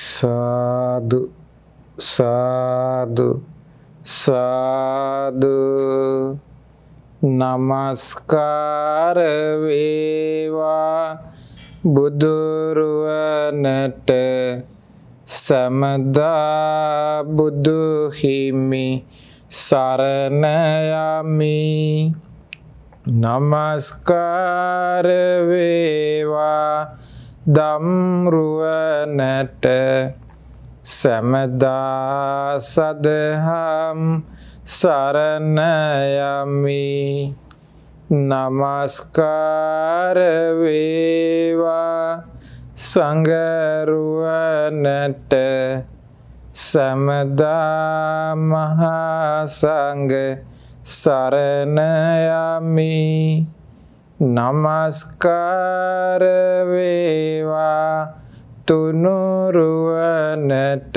साधु साधु साधु नमस्कार वेवा बुद्धुरुवनट समदा बुद्धुहिमि शरणयामि नमस्कार वेवा धम्रुवनट समदा सदहं शरणयामि नमस्कार वेवा संगरुवनट समदा महासंग शरणयामि नमस्कार वेवा तुनुरुवनट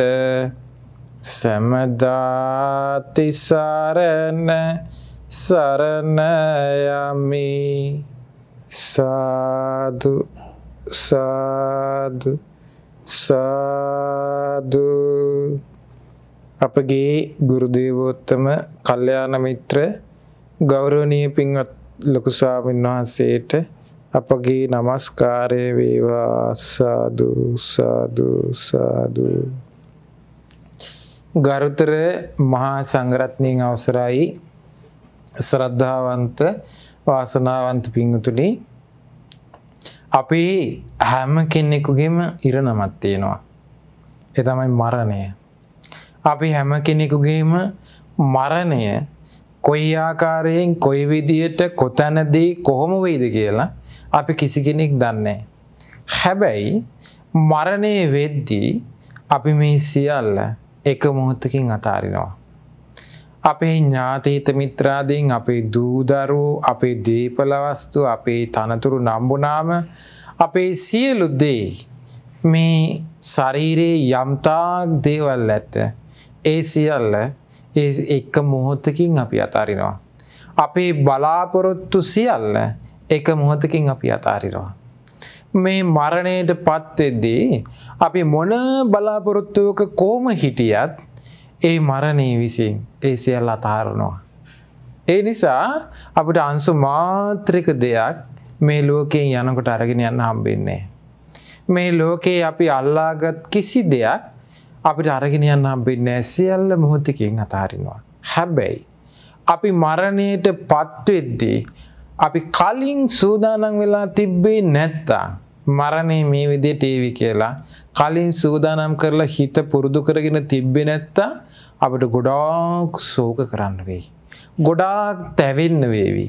समदाति शरण शरणयामि साधु साधु साधु अपगे गुरुदेवोत्तम कल्याण मित्र गौरवनीय पिंगत ලොකු ස්වාමීන් වහන්සේට අපගේ নমස්කාරය වේවා සාදු සාදු සාදු ගරුතර මහා සංඝරත්නයේ අවසරයි ශ්‍රද්ධාවන්ත වාසනාවන්ත පින්තුනි අපි හැම කෙනෙකුගේම ඉරණමක් තියෙනවා ඒ තමයි මරණය අපි හැම කෙනෙකුගේම මරණය कोई आकार कोई विधियट कोतनदी कोहम वेद කියලා අපි කිසි කෙනෙක් දන්නේ හැබැයි මරණය වෙද්දී අපි මේ සියල්ල එක මොහොතකින් අතාරිනවා අපේ ඥාතීත මිත්‍රාදීන් අපේ දූ දරුවෝ අපේ දීපල වස්තු අපේ තනතුරු නම්බුනාම අපේ සියලු දේ මේ ශරීරයේ යම්තාක් දේවල් ඇත ඒ සියල්ල एक मुहूर्तकिंग अपि अतारिनवा अपे बलापरत्तु सियल्ल एक मुहूर्तकिंग अपि अतारिनवा मे मरणेट पत्तेदी अपि मोन बलापरत्तुवක කොම හිටියත් ඒ මරණය විසින් ඒ සියල්ල අතාරිනවා ඒ නිසා අපිට අංශු මාත්‍රික දෙයක් මේ ලෝකයෙන් යනකොට අරගෙන යන්න හම්බෙන්නේ මේ ලෝකේ අපි අල්ලාගත් කිසි දෙයක් අපිට අරගෙන යන්න හම්බෙන්නේ නැහැ සියල්ල මොහොතකින් අතාරිනවා හැබැයි අපි මරණයටපත් වෙද්දී අපි කලින් සූදානම් වෙලා තිබ්බේ නැත්තම් මරණය මේ විදිහට ඒවි කියලා කලින් සූදානම් කරලා හිත පුරුදු කරගෙන තිබ්බේ නැත්තම් අපිට ගොඩාක් ශෝක කරන්න වෙයි ගොඩාක් තැවෙන්න වෙවි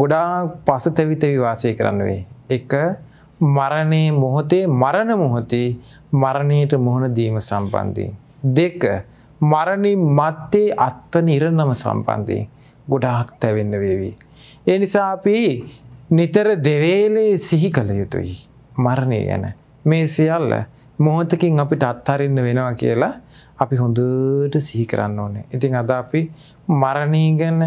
ගොඩාක් පසතැවිලි වාසය කරන්න වෙයි එක මරණේ මොහොතේ මරණ මොහොතේ මරණයට මුහුණ දීම සම්බන්ධයෙන් දෙක මරණින් මත්තේ අත්ව නිරණම සම්බන්ධයෙන් ගොඩාක් තැවෙන්න වේවි ඒ නිසා අපි නිතර දෙවේලේ සිහි කළ යුතුයි මරණය ගැන මේ සියල්ල මොහොතකින් අපිට අත්හරින්න වෙනවා කියලා අපි හොඳට සිහි කරන්න ඕනේ ඉතින් අද අපි මරණය ගැන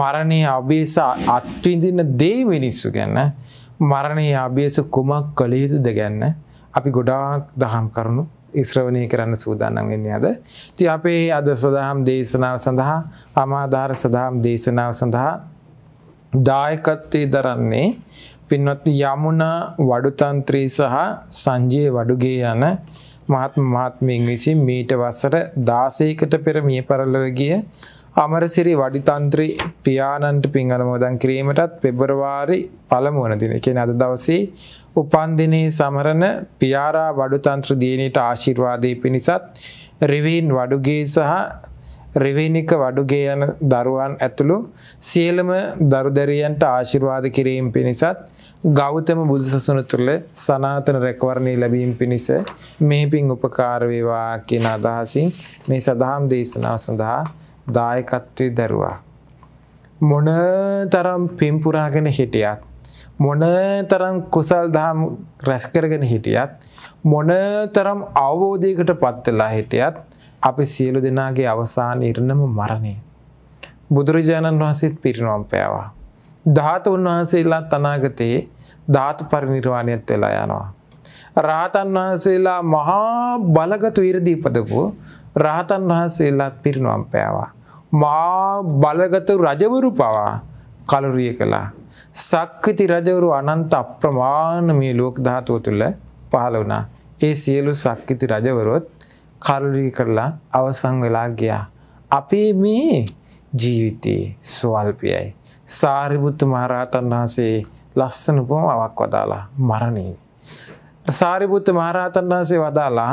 මරණයේ අභියස අත්විඳින දේ මිනිස්සු ගැන මරණයේ අභියස කුමක් කළ යුතුද ගැන අපි ගොඩාක් දහම් කරුණු ශ්‍රවණය කරන්න සූදානම් වෙන්නේ අද. ඉතින් අපේ අද සදාම් දේශනාව සඳහා ආමාදාර සදාම් දේශනාව සඳහා දායකත්වයේ දරන්නේ පින්වත් යමුනා වඩුතන්ත්‍රී සහ සංජය වඩුගේ යන මහත්මීන් විසින් මීට වසර 16කට පෙර මිය පරලොව ගිය අමරසිරි වඩිතන්ත්‍රී පියාණන්ට පින් අනුමෝදන් කිරීමටත් පෙබරවාරි 1 වන දින. ඒ කියන්නේ අද දවසේ උපන් දිනේ සමරන පියාරා වඩුතන්ත්‍ර දිනේට ආශිර්වාදයේ පිණිසත් රිවින් වඩුගේ සහ රිවිනික වඩුගේ යන දරුවන් ඇතුළු සියලුම දරුදැරියන්ට ආශිර්වාද කිරීම පිණිසත් ගෞතම බුදුසසුන තුළ සනාතන රැකවරණය ලැබීම පිණිස මේ පින් උපකාර වේවා කියන අදහසින් මේ සදාම් දේශනාව සඳහා දායකත්වයේ දරුවා මොනතරම් පින්පුරාගෙන හිටියත් මොනතරම් කුසල් දහම් රැස් කරගෙන හිටියත් මොනතරම් අවබෝධයකටපත් වෙලා හිටියත් අපි සියලු දෙනාගේ අවසාන ඉරණම මරණය බුදුරජාණන් වහන්සේත් පිරිනොම් පෑවා ධාතුන් වහන්සේලා අනාගතයේ ධාතු පරිනිර්වාණයත් වෙලා යනවා රහතන් වහන්සේලා මහා බලගත් 이르දී පදකෝ රහතන් වහන්සේලා පිරිනොම් පෑවා. මහා බලගත් රජවරු පවා කලුරිය කළා. සක්විති රජවරු අනන්ත අප්‍රමාණ මේ ලෝක ධාතුව තුල පහළ වුණා. ඒ සියලු සක්විති රජවරුත් කලුරිය කරලා අවසන් වෙලා ගියා. අපේ මේ ජීවිතේ සුවල්පයයි. සාරිපුත්ත මහරහතන් වහන්සේ ලස්සන උපමාවක් වදාලා මරණේ. सारिपुत्त महारातन्ना से वदाला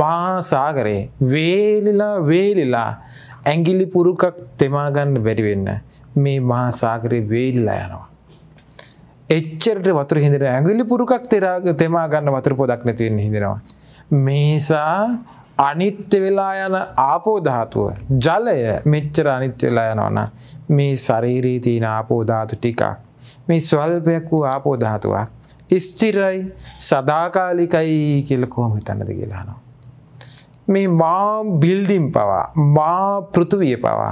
महासागरे वेलिला वेलिला एंगिली पुरुकक तेमागन्न बेरि वेन्न मे महासागरे वेलिला यनवा एच्चरट वतुर हिंदे एंगिली पुरुकक तेमागन्न वतुर पोदक नेति वेन्न हिंदेනවා මේසා අනිත්‍ය වෙලා යන ආපෝ ධාතුව ජලය මෙච්චර අනිත්‍ය වෙලා යනවනම් මේ ශරීරයේ තියෙන ආපෝ ධාතු ටිකක් මේ ස්වල්පයක් වූ ආපෝ ධාතුවක් ස්ථිරයි සදාකාලිකයි කියලා කොහොම හිතන්නද කියලා අහනවා. මේ මා බිල්ඩින් පවා මා පෘථුවිය පවා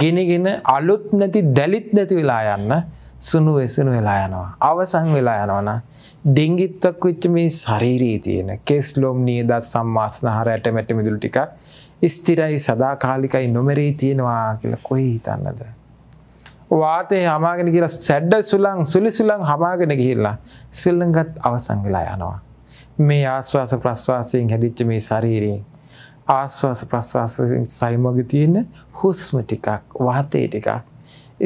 ගෙනගෙන අලුත් නැති දැලිත් නැති වෙලා යන්න සුණු වෙසුණු වෙලා යනවා. අවසන් වෙලා යනවනම් ඩෙන්ගිත්තක් වෙච්ච මේ ශරීරයේ තියෙන කෙස් ලොම් නියද සම්මාස්නහර ඇටමැටි මිදුළු ටික ස්ථිරයි සදාකාලිකයි නොමරී තියෙනවා කියලා කොහේ හිතන්නද? वाते हमागन गिरा सैड सुलंग सुली सुलंग हमागन गिरला सुलंगत अवसंगला यानवा मे आश्वास प्रश्वास हदिच मे शरीर आश्वास प्रश्वास साइमगतीन हुस्म टिका वाते टिका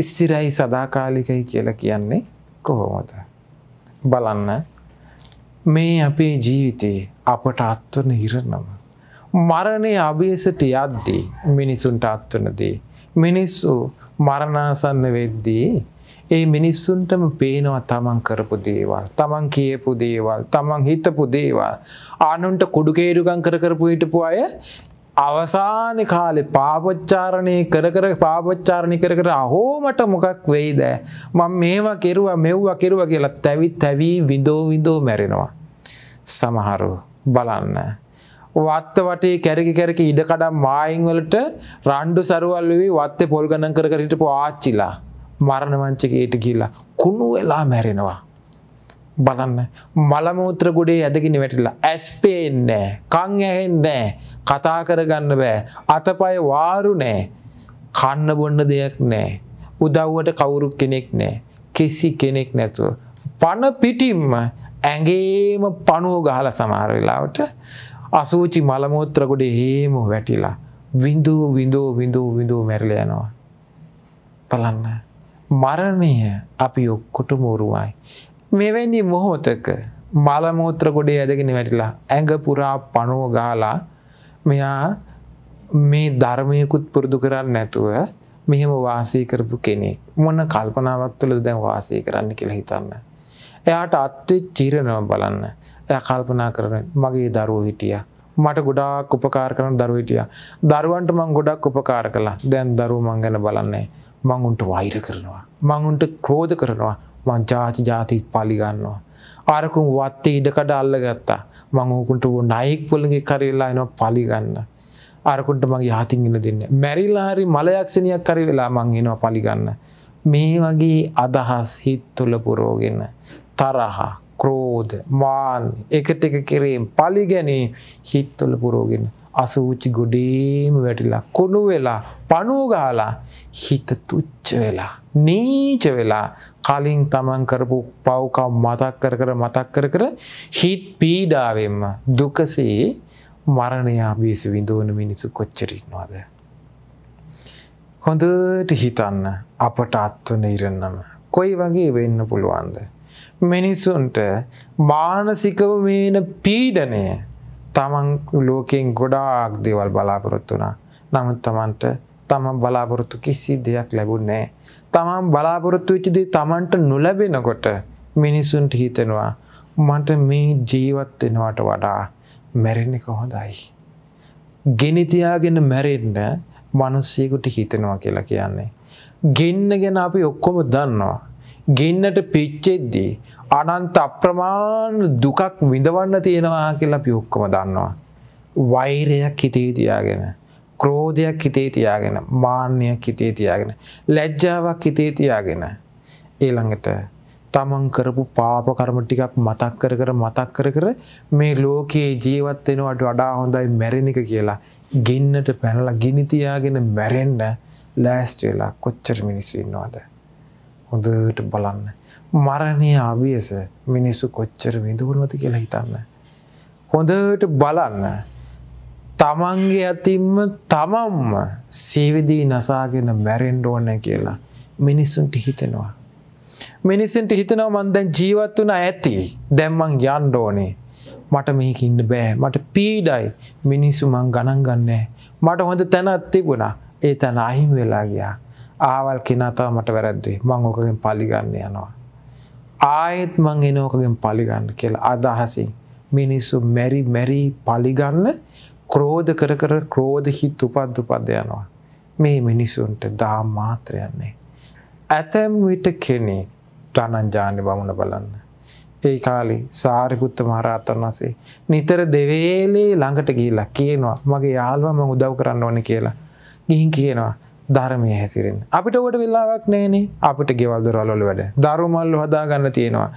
स्थिरई सदाकालिक केलकियन्ने कोहोमद බලන්න මේ අපේ ජීවිතේ අපට අත්වන ඉරණම මරණයේ අභියසට යද්දී මිනිසුන්ට අත්වන දේ මිනිස්සු මරණාසන්න වෙද්දී ඒ මිනිස්සුන්ටම පේනවා තමන් කරපු දේවල් තමන් කියපු දේවල් තමන් හිතපු දේවල් ආනුන්ට කුඩු කේරුකම් කරපු හිටපු අය අවසාන කාලේ පාපොච්චාරණේ කර කර අහෝ මට මොකක් වෙයිද මම මේවා කෙරුවා මෙව්වා කෙරුවා කියලා තැවි විඳෝ මැරෙනවා සමහරව බලන්න වත්ත වටේ කැරකි කැරකි ඉඩ කඩම් මායින් වලට රණ්ඩු සරුවල් වෙවි වත්තේ පොල් ගණන් කර කර හිටපු ආච්චිලා මරණ මංචකයට ගිහිලා කුණු වෙලා මැරෙනවා බලන්න මල මූත්‍ර ගොඩේ ඇදගෙන වැටිලා ඇස් පේන්නේ නැහැ කන් ඇහෙන්නේ නැහැ කතා කරගන්න බෑ අතපය වාරු නැහැ කන්න බොන්න දෙයක් නැහැ උදව්වට කවුරු කෙනෙක් නැහැ කිසි කෙනෙක් නැතුව පණ පිටින්ම ඇඟේම පණුව ගහලා සමහර වෙලාවට අසුචි මල මූත්‍ර ගොඩේ හේම වැටිලා විඳු මැරිලා යනවා බලන්න මරණය අපි ඔක්කොටම උරුමයි මෙවැනි මොහොතක මල මූත්‍ර ගොඩේ ඇදගෙන වැටිලා ඇඟ පුරා පණුව ගහලා මෙයා මේ ධර්මයකුත් පුරුදු කරන්නේ නැතුව මෙහෙම වාසය කරපු කෙනෙක් මොන කල්පනාවක් තුළද දැන් වාසය කරන්න කියලා හිතන්න එයාට අත්විච්ච ඉරණම බලන්න කල්පනා කරන්නේ මගේ දරුවෝ හිටියා මට ගොඩාක් උපකාර කරන දරුවෝ හිටියා දරුවන්ට මම ගොඩක් උපකාර කළා දැන් දරුවෝ මං ගැන බලන්නේ මං උන්ට වෛර කරනවා මං උන්ට ක්‍රෝධ කරනවා මං ජාති පාලි ගන්නවා ආරකුන් වත්තේ ඉඩකඩ අල්ලගත්තා මං ඕකුන්ට නයික් පොළගේ කරේලා එනවා පාලි ගන්න ආරකුන්ට මගේ යහතින් ඉන්න දෙන්නේ මැරිලා හරි මලයක්ෂණියක් කරේ වෙලා මං එනවා පාලි ගන්න මේ වගේ අදහස් හිත තුළ පුරෝගෙන තරහ ක්‍රෝධ මාන එකට එක කෙරෙන් පලිගැනේ හිත තුළ පුරෝගෙන අසුචි ගොඩේම වැටිලා කුණු වෙලා පණුව ගහලා හිත තුච්ච වෙලා නීච වෙලා කලින් තමන් කරපු පව්කම් මතක් කර කර හිත පීඩාවෙන්ම දුකසේ මරණය ආවේස විඳවන මිනිසු කොච්චර ඉන්නවද හොඳට හිතන්න අපට අත්වන ඉරණම කොයි වගේ වෙන්න පුළුවන්ද මිනිසුන්ට මානසිකව මේන පීඩනය තමන් ලෝකෙන් ගොඩාක් දේවල් බලාපොරොත්තු වුණා. නමුත් තමන් බලාපොරොත්තු කිසි දෙයක් ලැබුණේ නැහැ. තමන් බලාපොරොත්තු වෙච්ච දේ තමන්ට නොලැබෙනකොට මිනිසුන්ට හිතෙනවා මට මේ ජීවත් වෙනවට වඩා මැරෙන්නේ කොහොඳයි. ගෙන තියාගෙන මැරෙන්න මිනිස්සුන්ට හිතෙනවා කියලා කියන්නේ. ගෙන්නගෙන අපි ඔක්කොම දන්නවා. ගෙන්නට පිච්චෙද්දී අනන්ත අප්‍රමාණ දුකක් විඳවන්න තියෙනවා කියලා අපි ඔක්කොම දන්නවා. වෛරයක් හිතේ තියාගෙන, ක්‍රෝධයක් හිතේ තියාගෙන, මාන්නයක් හිතේ තියාගෙන, ලැජ්ජාවක් හිතේ තියාගෙන ඊළඟට තමන් කරපු පාප කර්ම ටිකක් මතක් කර මේ ලෝකේ ජීවත් වෙනවට වඩා හොඳයි මැරෙන එක කියලා ගින්නට පැනලා ගිනි තියාගෙන මැරෙන්න ලෑස්ති වෙලා කොච්චර මිනිස්සු ඉන්නවද හොඳට බලන්න මරණයේ ආවියස මිනිස්සු කොච්චර විඳවනවද කියලා හිතන්න හොඳට බලන්න තමන්ගේ අතින්ම තමන්ම සීවිදී නසාගෙන මැරෙන්න ඕනේ කියලා මිනිසුන්ට හිතෙනවා මිනිසුන්ට හිතනවා මං දැන් ජීවත් වුණා ඇති දැන් මං යන්න ඕනේ මට මෙහෙක ඉන්න බෑ මට පීඩයි මිනිසු මං ගණන් ගන්නෑ මට හොඳ තැනක් තිබුණා ඒ තැන අහිමි වෙලා ගියා ආවල් කෙනා තව මට වැරද්දුවේ මං ඔකගෙන් පලි ගන්න යනවා ආයෙත් මං එන ඔකගෙන් පලි ගන්න කියලා අදහසින් මිනිසු මෙරි පලි ගන්න ක්‍රෝධ කර ක්‍රෝධ හිත උපද්ද යනවා මේ මිනිසුන්ට දා මාත්‍රයක් නෑ ඇතැම් විට කෙනෙක් ධනංජානි බමුණ බලන්න. ඒ කාලේ සාරිපුත්ත මහ රහතන් වහන්සේ නිතර දෙවේලේ ළඟට ගිහිල්ලා කියනවා මගේ යාළුවා මම උදව් කරන්න ඕනේ කියලා. ගිහින් කියනවා ධර්මයේ හැසිරෙන්න. අපිට උඩ වෙලාවක් නැහනේ. අපිට ගෙවල් දොරවල් වල වැඩ. ධර්මවල හදා ගන්න තියෙනවා.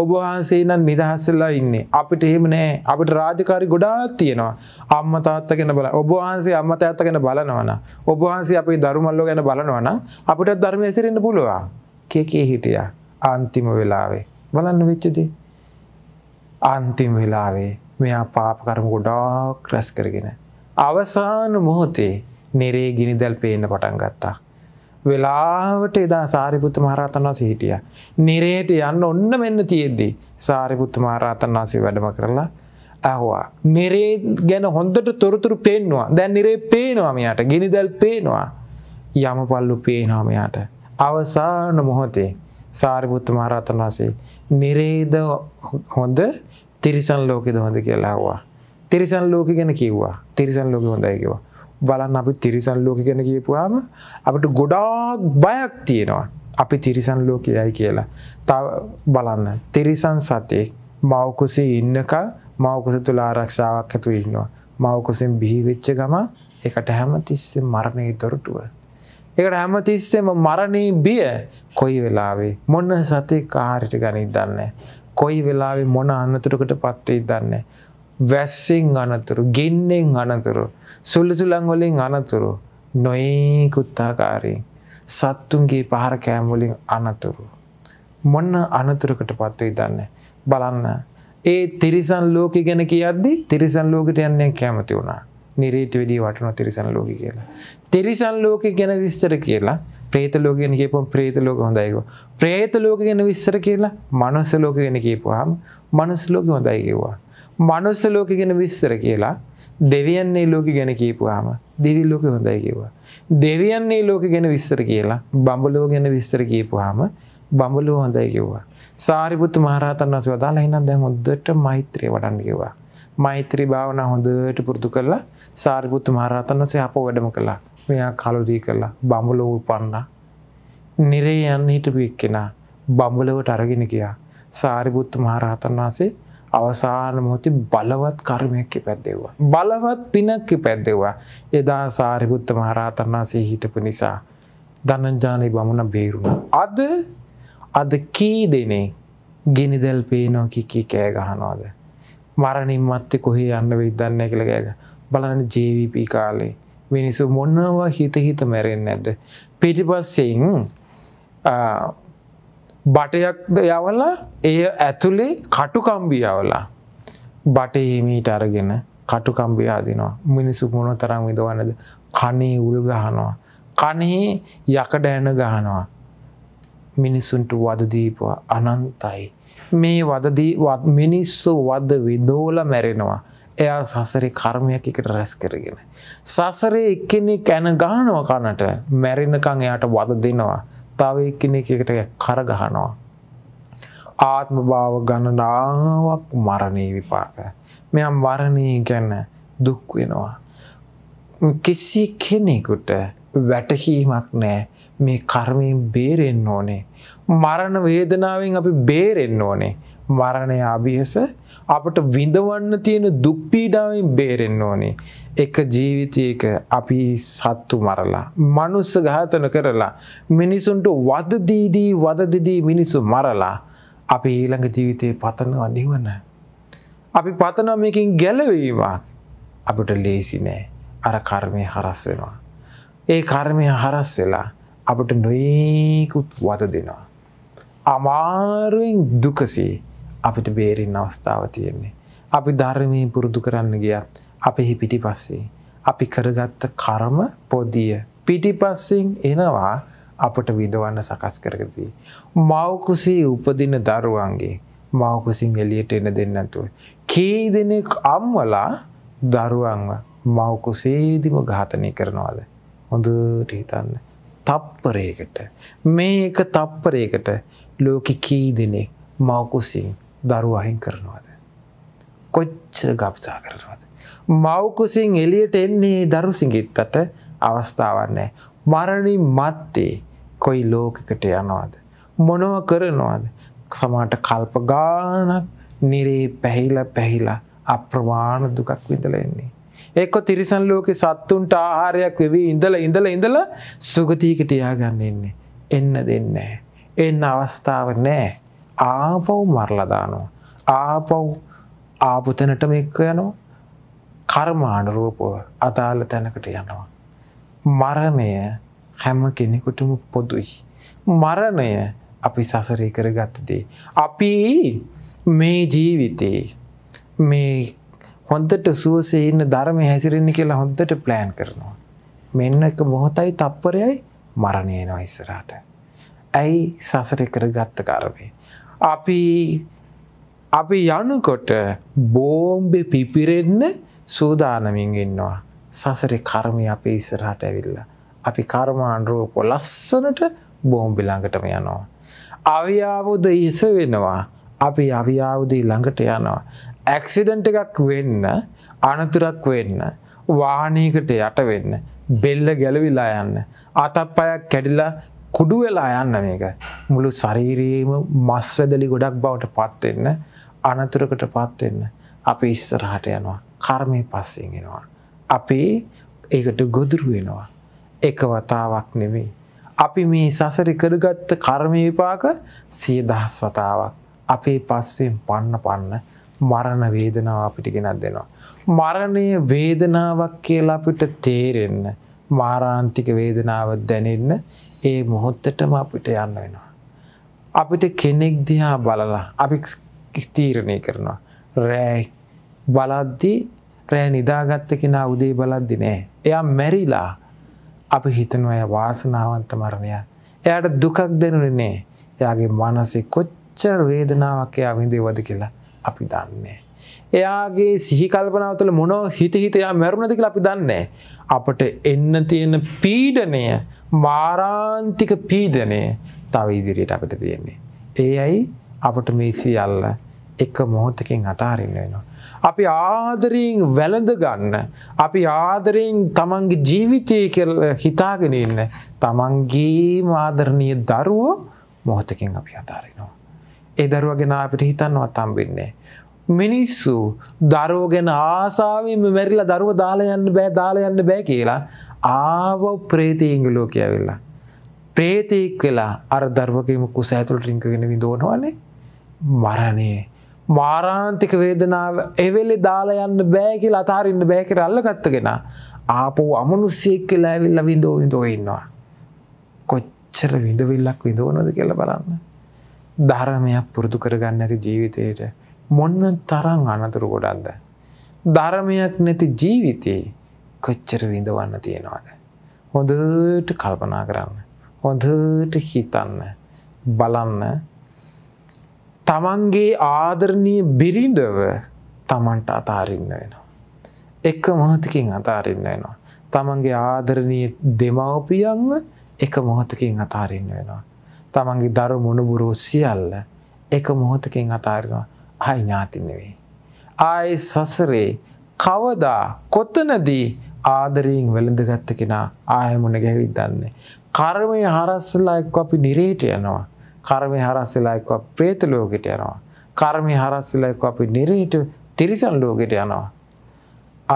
ඔබ වහන්සේ නම් නිදහස් වෙලා ඉන්නේ. අපිට එහෙම නැහැ. අපිට රාජකාරි ගොඩාක් තියෙනවා. අම්මා තාත්තා ගැන බලන. ඔබ වහන්සේ අම්මා තාත්තා ගැන බලනවා නා. ඔබ වහන්සේ අපේ දරුමල්ලෝ ගැන බලනවා නා. අපිට ධර්මයේ හැසිරෙන්න පුළුවන්. කේකේ හිටියා. අන්තිම වෙලාවේ බලන්න වෙච්චදී. අන්තිම වෙලාවේ මෙයා පාප කර්ම ගොඩාක් රැස් කරගෙන අවසාන මොහොතේ නිරේ ගිනිදල් පේන්න පටන් ගත්තා. වෙලාවට එදා සාරිපුත්ත මහ රහතන් වහන්සේ හිටියා. නිරේට යන්න ඔන්න මෙන්න තියෙද්දි සාරිපුත්ත මහ රහතන් වහන්සේ වැඩම කරලා ආවා. නිරේ ගැන හොඳට තොරතුරු පෙන්නවා. දැන් නිරේ පේනවා මෙයාට. ගිනිදල් පේනවා. යමපල්ලු පේනවා මෙයාට. අවසාන මොහොතේ සාරිපුත්ත මහ රහතන් වහන්සේ නිරේද හොඳ තිරිසන් ලෝකෙද හොඳ කියලා ආවා. තිරිසන් ලෝකෙ ගැන කිව්වා. තිරිසන් ලෝකෙ හොඳයි කිව්වා. බලන්න අපි තිරිසන් ලෝකෙ ගැන කියපුවාම අපිට ගොඩාක් බයක් තියෙනවා අපි තිරිසන් ලෝකයයි කියලා. තව බලන්න තිරිසන් සතෙක් මව කුසේ ඉන්නකල් මව කුස තුල ආරක්ෂාවක් ඇතුව ඉන්නවා. මව කුසෙන් බිහි වෙච්ච ගම ඒකට හැමතිස්සෙම මරණේ දොරටුව. ඒකට හැමතිස්සෙම මරණේ බිය කොයි වෙලාවෙ මොන සතෙක් ආහාරයට ගනිද්ද දන්නේ කොයි වෙලාවෙ මොන අනතුරකටපත් වෙයිද දන්නේ වැස්සෙන් අනතුරු ගෙන්නෙන් අනතුරු සුළුසුලන් වලින් අනතුරු නොයෙකුත් ආකාරයෙන් සත්තුන්ගේ පහර කෑම වලින් අනතුරු මොන අනතුරකටපත් වෙයිද දන්නේ බලන්න ඒ තිරිසන් ලෝකෙ ගැන කියද්දි තිරිසන් ලෝකෙට යන්නේ කැමති වුණා නිරීත වෙදී වටන තිරිසන් ලෝකෙ කියලා තිරිසන් ලෝකෙ ගැන විස්තර කියලා ප්‍රේත ලෝකෙ ගැන කියපුවම ප්‍රේත ලෝකෙ හොඳයි කිව්වා ප්‍රේත ලෝකෙ ගැන විස්තර කියලා මනුස්ස ලෝකෙ ගැන කියපුවාම මනුස්ස ලෝකෙ හොඳයි කිව්වා මනුස්ස ලෝකෙ ගැන විස්තර කියලා දෙවියන්ගේ ලෝකෙ ගැන කියපුවාම දෙවි ලෝකෙ හොඳයි කිව්වා. දෙවියන්ගේ ලෝකෙ ගැන විස්තර කියලා බඹලෝ ගැන විස්තර කියපුවාම බඹලෝ හොඳයි කිව්වා. සාරිපුත්ත මහ රහතන් වහන්සේ වදාළා එහෙනම් දැන් හොඳට මෛත්‍රිය වඩන්න කිව්වා. මෛත්‍රී භාවනාව හොඳට පුරුදු කරලා සාරිපුත්ත මහ රහතන් වහන්සේ අපව වැඩම කළා. මෙයා කලෝදී කළා බඹලෝ උපන්නා. නිරේ යන්න හිටපු එක්කෙනා බඹලවට අරගෙන ගියා. සාරිපුත්ත මහ රහතන් වහන්සේ අවසාන මොහොතේ බලවත් කර්මයක් ඉපැද්දෙව්වා. බලවත් පිනක් ඉපැද්දෙව්වා. එදා සාරිපුත්ත මහ රහතන් වහන්සේ හිටපු නිසා ධනංජානි බමුණ බේරුණා. අද කී දෙනේ ගිනිදල් පේනවා කි කෑ ගහනවාද? මරණින් මත්තේ කොහේ යන්න වෙයිද දන්නේ කියලා කෑ ගහ. බලන්න JVP කාලේ මිනිස්සු මොනවා හිත මැරෙන්නේ නැද්ද? පිටිපස්සෙන් බටයක් යවලා එය ඇතුලේ කටුකම්බිය යවලා බටේ හිමීට අරගෙන කටුකම්බිය අදිනවා මිනිසු මොන තරම් විඳවන්නද කණේ උල් ගහනවා කණේ යකඩ ඇන ගහනවා මිනිසුන්ට වද දීපුවා අනන්තයි මේ වදදී මිනිස්සු වද විඳෝලා මැරෙනවා එයා සසරේ කර්මයක් එකට රැස් කරගෙන සසරේ එක්කෙනෙක් ඇන ගහනවා කනට මැරෙනකන් එයාට වද දෙනවා තව එක්කෙනෙක් එකට කර ගහනවා ආත්ම භාව ගණනාවක් මරණේ විපාක මෙයා මරණේ ගැන දුක් වෙනවා කිසි කෙනෙකුට වැටහීමක් නැහැ මේ කර්මයෙන් බේරෙන්න ඕනේ මරණ වේදනාවෙන් අපි බේරෙන්න ඕනේ මරණයේ අභියස අපට විඳවන්න තියෙන දුක් පීඩාවෙන් බේරෙන්න ඕනේ එක ජීවිතයක අපි සත්තු මරලා මනුස්ස ඝාතන කරලා මිනිසුන්ට වද දීදී මිනිසු මරලා අපි ඊළඟ ජීවිතේ පතනවා නිවන. අපි පතනවා මේකෙන් ගැලවීමක්. අපිට ලේසි නෑ. අර කර්මය හරස් වෙනවා. ඒ කර්මය හරස් වෙලා අපිට නොයෙකුත් වද දෙනවා. අමාරුවෙන් දුකසී අපිට බේරෙන්න අවස්ථාවක් තියෙන්නේ. අපි ධර්මයේ පුරුදු කරන්න ගියත් අපේ පිටිපස්සේ අපි කරගත්ත කර්ම පොදිය පිටිපස්සෙන් එනවා අපට විඳවන්න සකස් කරගදී. මව කුසේ උපදින දරුවන්ගේ මව කුසින් එළියට එන දෙන්න නැතුව කී දෙනෙක් අම්මලා දරුවන්ව මව කුසේදීම ඝාතනය කරනවාද? හොඳට හිතන්න. තප්පරයකට මේක තප්පරයකට ලෝකෙ කී දෙනෙක් මව කුසින් දරුවා හින් කරනවාද? කොච්චර ගබ්සා කරනවාද? මව කුසින් එළියට එන්නේ දරු සිඟිත්තට අවස්ථාවක් නැහැ. මරණින් මත්තේ කොයි ලෝකයකට යනවාද? මොනව කරනවාද? සමහරට කල්ප ගානක් නිරේ පැහිලා අප්‍රමාණ දුකක් විඳලා ඉන්නේ. එක්ක තිරිසන් ලෝකේ සත්තුන්ට ආහාරයක් වෙවි ඉඳලා සුගතියකට යආගන්න ඉන්නේ. එන්න දෙන්නේ නැහැ. එන්න අවස්ථාවක් නැහැ. ආපහු මරලා දානවා. ආපහු තැනටම එක්ක යනවා. කර්මානුරූපව අදාළ තැනකට යනවා. මරණය හැම කෙනෙකුටම පොදුයි. මරණය අපි සසරේ කරගත්තදී අපි මේ ජීවිතේ මේ හොඳට සුවසේ ඉන්න ධර්මයේ හැසිරෙන්න කියලා හොඳට plan කරනවා. මෙන්න එක මොහොතයි තප්පරයයි මරණය එනවා ඉස්සරහට. ඇයි සසරේ කරගත්ත කර්මය. අපි යනකොට බෝම්බේ පිපිරෙන්න සූදානමින් ඉන්නවා. සසරේ කර්මය අපේ ඉස්සරහට ඇවිල්ලා අපි කර්මානුරූපව ලස්සනට බෝම්බි ළඟටම යනවා. අවියාවුද ඉස වෙනවා. අපි අවියාවුදී ළඟට යනවා. ඇක්සිඩන්ට් එකක් වෙන්න, අනතුරක් වෙන්න, වාහනයකට යට වෙන්න, බෙල්ල ගැලවිලා යන්න, අතප්පයක් කැඩිලා කුඩු වෙලා යන්න මේක. මුළු ශරීරයේම මස් වැදලි ගොඩක් බවට පත් වෙන්න, අනතුරකටපත් වෙන්න අපි ඉස්සරහට යනවා. කර්මයේ පස්සෙන් එනවා. අපි ඒකට ගොදුරු වෙනවා. එක වතාවක් නෙවෙයි. අපි මේ සසරේ කරගත්ත කර්ම විපාක 10000 වතාවක් අපේ පස්සෙන් පන්න මරණ වේදනාව අපිට ගෙනත් දෙනවා. මරණයේ වේදනාවක් කියලා අපිට තේරෙන්න මාරාන්තික වේදනාව දැනෙන්න ඒ මොහොතටම අපිට යන්න වෙනවා. අපිට කෙනෙක් දිහා බලලා අපි තීරණය කරනවා. රෑ බලද්දී රෑ නිදාගත්ත කෙනා උදේ බලද්දි නෑ. එයා මැරිලා. අපි හිතනවා එයා වාසනාවන්ත මරණය. එයාට දුකක් දෙනුනේ නෑ. එයාගේ මනසේ කොච්චර වේදනාවක් එයා විඳිනවද කියලා අපි දන්නේ. එයාගේ සිහි කල්පනාව තුළ මොනෝ හිත එයා මැරුණද කියලා අපි දන්නේ. අපට එන්න තියෙන පීඩනය, මාරාන්තික පීඩනය තව ඉදිරියට අපිට තියෙන්නේ. ඒයි අපට මේ සියල්ල එක මොහොතකින් අතාරින්න වෙනවා. අපි ආදරයෙන් වැළඳ ගන්න. අපි ආදරයෙන් තමන්ගේ ජීවිතය කියලා හිතාගෙන ඉන්න. තමන්ගේම ආදරණීය දරුවෝ මොහොතකින් අපි අතාරිනවා. ඒ දරුවා ගැන අපිට හිතන්නවත් හම්බෙන්නේ නැහැ. මිනිස්සු දරුවෝ ගැන ආසාවෙන් මැරිලා දරුවා දාලා යන්න බෑ කියලා ආව ප්‍රේතීන් ලෝකේ ඇවිල්ලා. ප්‍රේතීක් වෙලා අර දරුවගේම කුස ඇතුළට රිංගගෙන විඳවනවනේ. මරණේ මාරාන්තික වේදනාව එවෙලෙ දාලා යන්න බෑ කියලා අතාරින්න බෑ කියලා අල්ලගත්ත කෙනා ආපෝ අමනුෂ්‍යෙක් කියලා ඇවිල්ලා විඳෝ ඉන්නවා. කොච්චර විඳවිල්ලක් විඳවනවද කියලා බලන්න. ධර්මයක් පුරුදු කරගන්න නැති ජීවිතේට මොන තරම් අනතුරු ගොඩක්ද? ධර්මයක් නැති ජීවිතේ කොච්චර විඳවන්න තියනවද? හොඳට කල්පනා කරන්න. හොඳට හිතන්න. බලන්න. තමන්ගේ ආදරණීය බිරිඳව තමන්ට අතාරින්න වෙනවා. එක මොහොතකින් අතාරින්න වෙනවා. තමන්ගේ ආදරණීය දෙමව්පියන්ව එක මොහොතකින් අතාරින්න වෙනවා. තමන්ගේ දරු මොණුබුරෝ සියල්ල එක මොහොතකින් අතාරිනවා. ආයි ඥාති නෙවෙයි. ආයි සසරේ කවදා කොතනදී ආදරයෙන් වැළඳගත් කෙනා ආය මොන ගැවිදන්නේ. කර්මය හරස්සලා එක්ක අපි නිරේට යනවා. කර්මය හරස් වෙලා එක්ක ප්‍රේත ලෝකෙට යනවා. කර්මය හරස් වෙලා එක්ක අපි නිරේත තිරිසන් ලෝකෙට යනවා.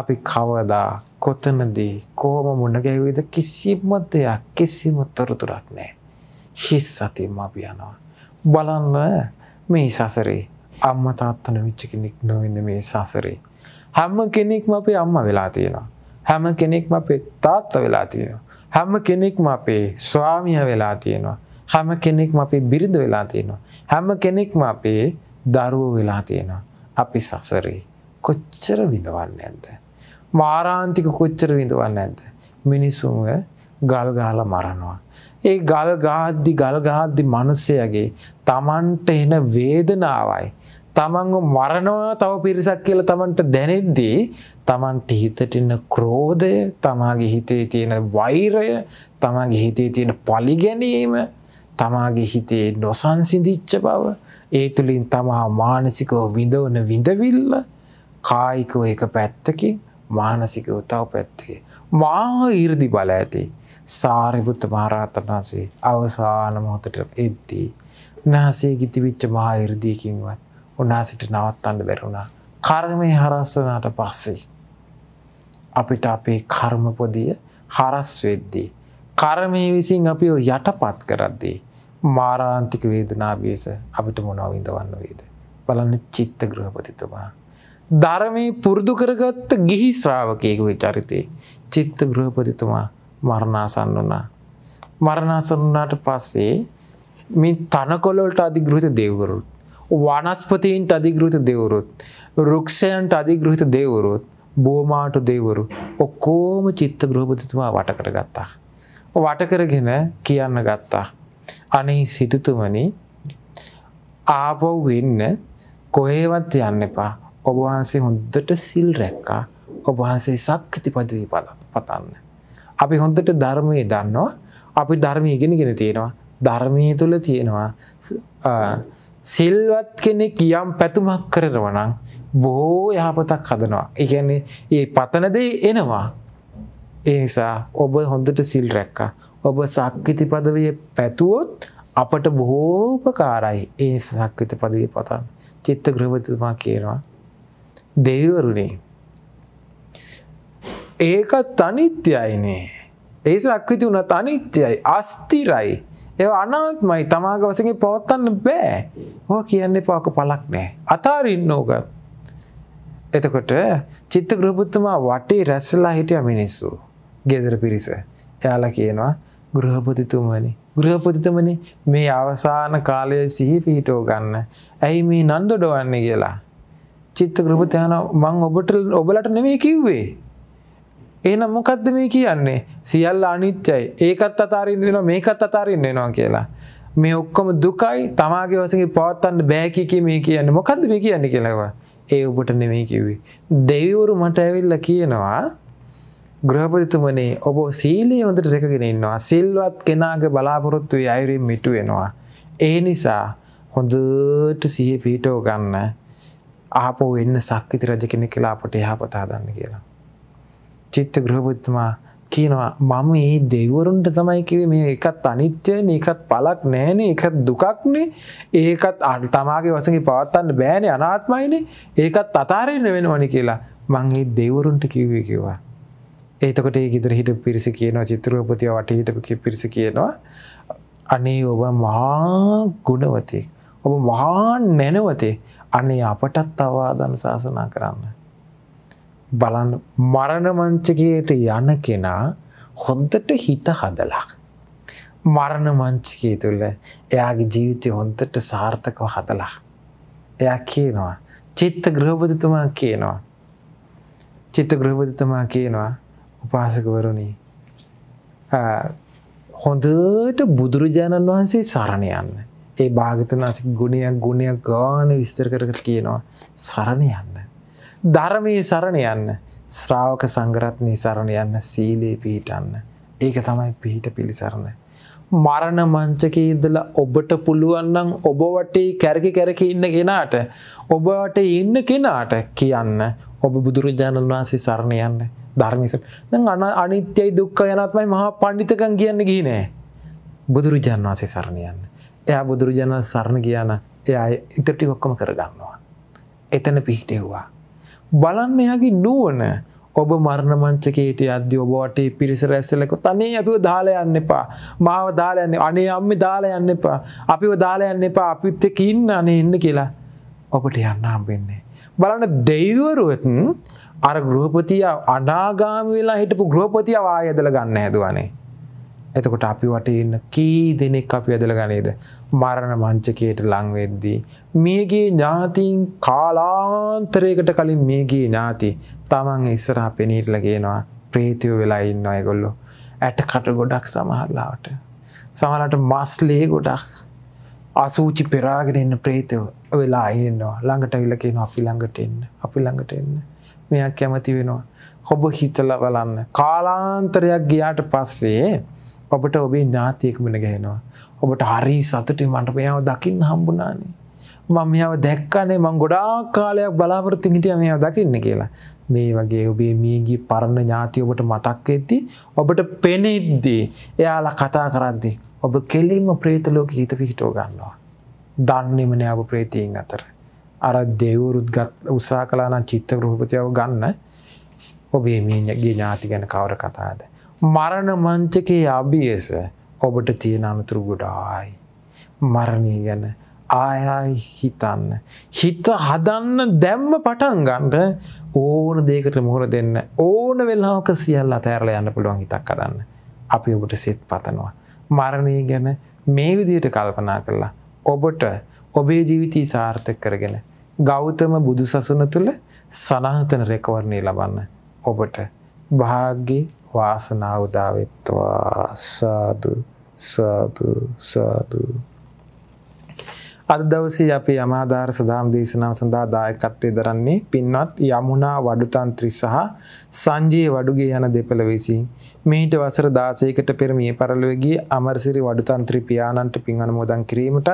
අපි කවදා කොතනදී කොහොම මුණ ගැහුවේද කිසිම දෙයක් කිසිම තොරතුරක් නැහැ. හිස් සතියම අපි යනවා. බලන්න මේ සසරේ අම්මා තාත්තා නොවිච්ච කෙනෙක් නොවෙන්නේ මේ සසරේ. හැම කෙනෙක්ම අපේ අම්මා වෙලා තියෙනවා. හැම කෙනෙක්ම අපේ තාත්තා වෙලා තියෙනවා. හැම කෙනෙක්ම අපේ ස්වාමියා වෙලා තියෙනවා. හැම කෙනෙක්ම අපේ බිරිඳ වෙලා තියෙනවා. හැම කෙනෙක්ම අපේ දරුවෝ වෙලා තියෙනවා. අපි සසරේ කොච්චර විඳවන්නේ නැද්ද? මාරාන්තික කොච්චර විඳවන්නේ නැද්ද? මිනිසුන්ව ගල් ගහලා මරනවා. ඒ ගල් ගහද්දි මිනිස්සයාගේ තමන්ට එන වේදනාවයි තමන්ව මරනවා තව පිරිසක් කියලා තමන්ට දැනෙද්දී තමන්ට හිතට එන ක්‍රෝධය, තමාගේ හිතේ තියෙන වෛරය, තමාගේ හිතේ තියෙන පලිගැනීම, තමාගේ හිතේ නොසන්සිඳිච්ච බව, ඒ තුලින් තමා මානසිකව විඳවන විඳවිල්ල කායිකව එක පැත්තකින් මානසිකව තව පැත්තකින් මහා ඊර්දි බල ඇති සාරිපුත්ත මහ රහතන් වහන්සේ අවසාන මොහොතට එද්දී උන්වහන්සේගේ තිබිච්ච මහා ඊර්දියකින්වත් උන්වහන්සේට නවත්තන්න බැරි වුණා. කර්මයේ හරස් වුණාට පස්සේ අපිට අපේ කර්ම පොදිය හරස් වෙද්දී කර්මයේ විසින් අපිව යටපත් කරද්දී මාරාන්තික වේදනාව විස අපිට මොනව විඳවන්න වේද? බලන්න චිත්ත ගෘහපතිතුමා ධර්මයේ පුරුදු කරගත්ත ගිහි ශ්‍රාවකයෙකුගේ චරිතේ චිත්ත ගෘහපතිතුමා මරණාසන්න වුණා. මරණාසන්න වුණාට පස්සේ මේ තනකොළ වලට අධිග්‍රහිත දෙවිවරුත්, වනස්පතීන්ට අධිග්‍රහිත දෙවිවරුත්, රුක්ෂයන්ට අධිග්‍රහිත දෙවිවරුත්, බෝමාට දෙවිවරු ඔක්කොම චිත්ත ගෘහපතිතුමා වට කරගත්තා. වට කරගෙන කියන්න ගත්තා, අනේ සිටුතුමනි, ආපහු වෙන්න කොහෙවත් යන්න එපා. ඔබ වහන්සේ හොඳට සිල් රැක්කා. ඔබ වහන්සේ සක්විති පදවිය පතන්න. අපි හොඳට ධර්මයේ දන්නවා. අපි ධර්මයේ ඉගෙනගෙන තියෙනවා. ධර්මයේ තුල තියෙනවා සිල්වත් කෙනෙක් යම් පැතුමක් කරනවා නම් බොහෝ යහපතක් හදනවා. ඒ කියන්නේ මේ පතන දේ එනවා. ඒ නිසා ඔබ හොඳට සිල් රැක්කා. ඔබ සක්විති පදවිය පැතුවොත් අපට බොහෝ උපකාරයි. ඒ නිසා සක්විති පදවිය පතන්න. චිත්ත ගෘහපතිතුමා කියනවා, දෙවිවරුනේ, ඒකත් අනිත්‍යයිනේ. ඒ සක්විති උනත් අනිත්‍යයි, අස්තිරයි, ඒව අනාත්මයි. තමාගේ වශයෙන් පවත්න්න බෑ. ඔය කියන්නේ පාක පළක් නෑ. අතාරින්න ඕක. එතකොට චිත්ත ගෘහපතිතුමා වටේ රැස්ලා හිටිය මිනිස්සු, ගෙදර පිරිස, එයාලා කියනවා, ගෘහපතිතුමනි, මේ අවසාන කාලයේ සිහි පිහිටව ගන්න. ඇයි මේ නන්දඩවන්නේ කියලා? චිත්ත ගෘහපතිතුමා, මං ඔබලට නෙමෙයි කිව්වේ. එහෙනම් මොකද්ද මේ කියන්නේ? සියල්ල අනිත්‍යයි, ඒකත් අතාරින්න වෙනවා, මේකත් අතාරින්න වෙනවා කියලා. මේ ඔක්කොම දුකයි, තමාගේ වශයෙන් පවත්න්න බෑ කිය මේ කියන්නේ. මොකද්ද මේ කියන්නේ කියලා? ඒ ඔබට නෙමෙයි කිව්වේ. දෙවිවරු මට ඇවිල්ලා කියනවා, ගෘහපතිතුමනි, ඔබ සීලයේ හොඳට රැකගෙන ඉන්නවා. සිල්වත් කෙනාගේ බලාපොරොත්තු ඒ අයරින් මිටු වෙනවා. ඒ නිසා හොඳට සිහිය පිහිටව ගන්න. ආපහු එන්න සක්විති රජ කෙනෙක් කියලා අපට යහපත හදන්න කියලා. චිත්ත ගෘහපතිතුමා කියනවා, මම මේ දෙවිවරුන්ට තමයි කිව්වේ මේ එකත් අනිත්‍යනේ, එකත් පළක් නෑනේ, එකත් දුකක්නේ, ඒකත් තමාගේ වශයෙන් පවත්න්න බෑනේ, අනාත්මයිනේ, ඒකත් අතාරින්න වෙනවනේ කියලා මං ඒ දෙවිවරුන්ට කිව්වේ කිව්වා. එතකොට ඒ ගෙදර හිටපු පිරිස කියනවා, චිත්ත ගෘහපතියා වටේ හිටපු පිරිස කියනවා, අනේ ඔබ මහා ගුණවතෙක්, ඔබ මහා නැනවතේ, අනේ අපටත් අවවාදන ශාසනා කරන්න. බලන්න, මරණ මංචකයට යන කෙනා හොඳට හිත හදලා මරණ මංචකයේ තුල එයාගේ ජීවිතය හොඳට සාර්ථකව හදලා එයා කියනවා, චිත්ත ගෘහපතිතුමා කියනවා, උපාසකවරුනි, හොඳට බුදුරජාණන් වහන්සේ සරණ යන්න. ඒ භාග්‍යවතුන් වහන්සේ ගුණයක් ගාන විස්තර කර කියනවා, සරණ යන්න, ධර්මයේ සරණ යන්න, ශ්‍රාවක සංඝරත්නයේ සරණ යන්න, සීලේ පිහිටන්න. ඒක තමයි පිහිට පිළිසරණ. මරණ මංචකයේ ඉඳලා ඔබට පුළුවන් නම් ඔබ වටේ කැරකි ඉන්න කෙනාට, ඔබ වටේ ඉන්න කෙනාට කියන්න, ඔබ බුදුරජාණන් වහන්සේ සරණ යන්න, ධර්මයේ සරණ. දැන් අනිත්‍යයි, දුක්ඛයි, අනාත්මයි මහා පඬිතකම් කියන්නේ ගියේ නෑ. බුදුරජාණන් වහන්සේ සරණ යන්න. එයා බුදුරජාණන් වහන්සේ සරණ ගියා නම් එයා ඉතින් ඔක්කොම කරගන්නවා. එතන පිහිටෙව්වා. බලන්න එයාගේ නුවණ. ඔබ මරණ මංචකයට යද්දී ඔබ වටේ පිරිස රැස්සෙලා කො තනිය අපිව දාලා යන්න එපා. මාව දාලා යන්න. අනේ අම්මේ දාලා යන්න එපා. අපිව දාලා යන්න එපා. අපිත් එක්ක ඉන්න අනේ ඉන්න කියලා ඔබට යන්න හම්බෙන්නේ. බලන්න දෙවිවරුත් අර ගෘහපතියා අනාගාමී වෙලා හිටපු ගෘහපතියා ආයෙදලා ගන්න හැදුවානේ. එතකොට අපි වටේ ඉන්න කී දෙනෙක් අපි ඇදලා ගන්නේද? මරණ මංචකයට ලං වෙද්දී මේගේ ඥාතීන් කාලාන්තරයකට කලින් මේගේ ඥාති තමන් ඉස්සරහ පෙනීටලා කියනවා ප්‍රේතයෝ වෙලා ඉන්නවා ඒගොල්ලෝ. ඇටකට ගොඩක් සමහරලාට. සමහරලාට මස්ලේ ගොඩක්. අසූචි පෙරාගෙන ඉන්න ප්‍රේතයෝ වෙලා ඉන්නවා. ළඟට ගිහලා කියනවා අපි ළඟට එන්න. අපි ළඟට එන්න. මෙයා කැමති වෙනවා. ඔබ හිතලා බලන්න. කාලාන්තරයක් ගියාට පස්සේ ඔබට ඔබේ ඥාතියෙක් වෙන ගහනවා. ඔබට හරි සතුටින් මන්ට මෙයාව දකින්න හම්බුණානේ. මම මෙයාව දැක්කනේ මම ගොඩාක් කාලයක් බලාපොරොත්තු හිටියා මෙයාව දකින්න කියලා. මේ වගේ ඔබේ මියගේ පරණ ඥාතිය ඔබට මතක් වෙද්දී ඔබට පෙනෙද්දී එයාලා කතා කරද්දී ඔබ කෙලින්ම ප්‍රේත ලෝකෙ හිත පිහිටව ගන්නවා. දන්නේම නෑ ඔබ ප්‍රේතීන් අතර. අර දෙවිවරුත් උත්සාහ කළා නම් චිත්ත රූපපතියව ගන්න ඔබේ මියගේ ඥාති ගැන කවර කතාවද? මරණ මංචකයේ අභියස ඔබට තියෙන අමතුරු ගොඩායි. මරණය ගැන ආයයි හිතන්න. හිත හදන්න දැම්ම පටන් ගන්න ඕන දෙයකට මුහුණ දෙන්න ඕන වෙලාවක සියල්ල අතහැරලා යන්න පුළුවන් හිතක් හදන්න. අපි ඔබට සිත් පතනවා. මරණය ගැන මේ විදිහට කල්පනා කළා. ඔබට ඔබේ ජීවිතය සාර්ථක කරගෙන ගෞතම බුදුසසුන තුල සනාතන රැකවරණය ලබන්න ඔබට භාග්‍ය वासना उदावेत्वा साधु साधु साधु අද දවසේ අපි යමාදාර සදාම් දේශනාව සඳහා දායකත්වයෙන් දරන්නේ පින්වත් යමුනා වඩුතන්ත්‍රි සහ සංජය වඩුගේ යන දෙපළ විසින් මේට වසර 16කට පෙර මිය පරලොව ගිය අමරසිරි වඩුතන්ත්‍රි පියාණන්ට පින් අනුමෝදන් කිරීමටත්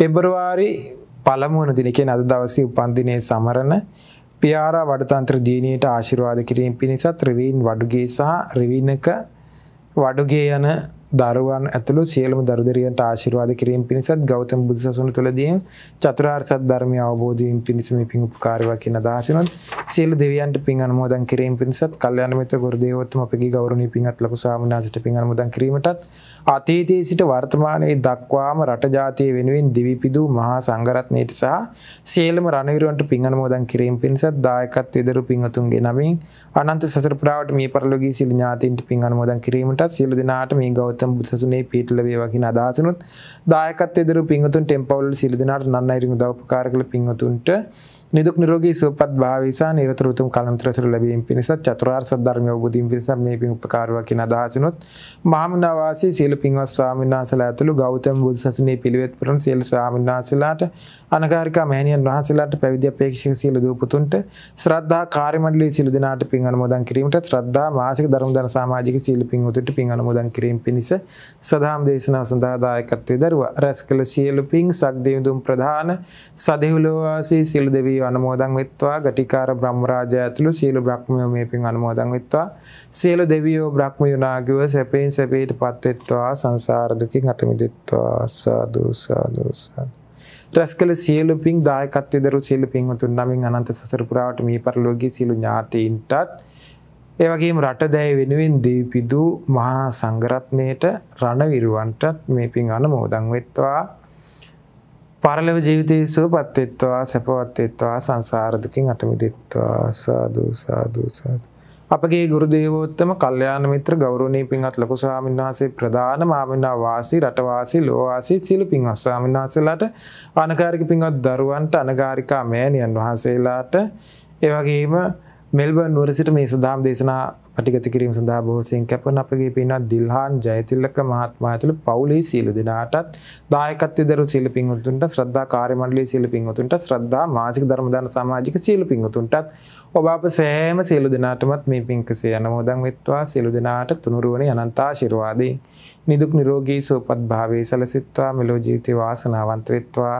පෙබරවාරි 1 වන දින කියන අද දවසේ උපන් දිනයේ සමරන පියාරා වඩුතන්ත්‍ර දිනේට ආශිර්වාද කිරීම පිණිස ත්‍රිවින් වඩුගේ සහ රිවිනක වඩුගේ යන දරුවන් ඇතුළු සියලුම දරුදරියන්ට ආශිර්වාද කිරීම පිණිසත් ගෞතම බුදුසසුන තුළදී චතුරාර්ය සත්‍ය ධර්මය අවබෝධ වීම පිණිස මේ පින් උපකාරවා කියන අදහසිනුත් සියලු දෙවියන්ට පින් අනුමෝදන් කිරීම පිණිසත් කල්යාණ මිත්‍ර ගුරු දේවෝත්තම අපගේ ගෞරවනීය පින්වත් ලොකු ස්වාමීන් වහන්සේට පින් අනුමෝදන් කිරීමටත් අතීතයේ සිට වර්තමානයේ දක්වාම රට ජාතිය වෙනුවෙන් දිවිපිදු මහා සංඝරත්නයට සහ සියලුම රණවිරුවන්ට පින් අනුමෝදන් කිරීම පිණිසත් දායකත්වයේ දරු පින්වතුන්ගේ නමින් අනන්ත සතර පුරාවට මේ පරිලෝකීය සියලු ඥාතීන්ට පින් අනුමෝදන් කිරීමටත් සියලු දෙනාට මේ බුදුසසුනේ පිටල වේවා කියන අදහසනොත් දායකත්වයේ දරු පින්වතුන් ටෙම්පවල් සිල් දිනාට නන්නයිරින් උදව් උපකාර කළ පින්වතුන්ට නිදුක් නිරෝගී සුවපත් භාවීසා නිරතුරුතුම් කලන්තරසර ලැබීම් පිණිස චතුරාර්ය සත්‍ය ධර්මය අවබෝධින් පිණිස මේ පින් උපකාරවා කියන අදහසනොත් මහමනා වාසී සීල පින්වත් ස්වාමීන් වහන්සේලා ඇතුළු ගෞතම බුදුසසුනේ පිළිවෙත් පුරන සීල ස්වාමීන් වහන්සේලාට අනගාരികා මහණියන් වහන්සේලාට පැවිදි අපේක්ෂක සීල දූපුතුන්ට ශ්‍රද්ධා කාර්ය මණ්ඩලයේ සීල දිනාට පින් අනුමෝදන් කිරීමට ශ්‍රද්ධා මාසික ධර්ම දාන සමාජික සීල පින්වතුන්ට පින් අනුමෝදන් කිරීම පිණිස සදාම් දේශනාව සඳහා දායකත්වයේ දරුවා රැස්කල සියලු පින් සක්දේවඳුන් ප්‍රධාන සදෙව්ලෝ වාසී සීල දෙවියන් අනුමෝදන් වෙත්වා ගටිකාර බ්‍රහ්මරාජය ඇතුළු සියලු බ්‍රහ්මයෝ මේ පින් අනුමෝදන් වෙත්වා සියලු දෙවියෝ බ්‍රහ්මයෝ නාගයෝ සැපෙන් සැපයට පත් වෙත්වා සංසාර දුකින් අත මිදෙත්වා සාදු සාදු සාදු රැස්කල සියලු පින් දායකත්වයේ දරු සියලු පින් උතුම් නමින් අනන්ත සසර පුරාවට මේ පරිලෝකීය සියලු ඥාතීන්ටත් ඒ වගේම රටදැය වෙනුවෙන් දීපිදු මහා සංඝරත්නයට රණවිරුවන්ටත් මේ පින් අනුමෝදන් වෙත්වා पारलव जीवित सुपत्वा सपवत्वा संसार दुखिंग अतमित्वा साधु साधु साधु अपगे गुरुदेवोत्तम कल्याण मित्र गौरवनीय पिंगत लघु स्वामीनासी प्रधान मामिना वासी रटवासी लोवासी सील पिंग स्वामीनासीलाट अनगारिक पिंगत दरुवंट अनगारिका मेनियन वासीलाट एवगेम मेलबर्न नुवर සිට මේ සදාම් දේශනා පටිගත කිරීම සඳහා බොහෝ සෙයින් කැපවන අපගේ පින්වත් දිල්හාන් ජයතිලක මහත්මයා ඇතුළු පවුලේ සීල දෙනාටත් දායකත්වයේ දරු සීල පින්වතුන්ට ශ්‍රද්ධා කාර්ය මණ්ඩලයේ සීල පින්වතුන්ට ශ්‍රද්ධා මාසික ධර්ම දාන සමාජික සීල පින්වතුන්ටත් ඔබ අප සෑම සීල දෙනාටමත් මේ පින්කසේ අනුමෝදන් වෙත්වා සීල දෙනාට තුනුරුවනේ අනන්ත ආශිර්වාදේ නිදුක් නිරෝගී සුවපත් භාවයේ සැලසෙත්වා මෙලෝ ජීවිතේ වාසනාවන්ත වෙත්වා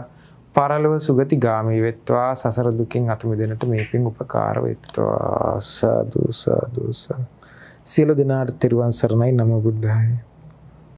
පරලොව සුගති ගාමී වෙත්වා සසර දුකින් අත මිදෙන්නට මේ පින් උපකාර වෙත්වා සාදු සාදු සාදු සියලු දෙනාට තෙරුවන් සරණයි නමෝ බුද්ධාය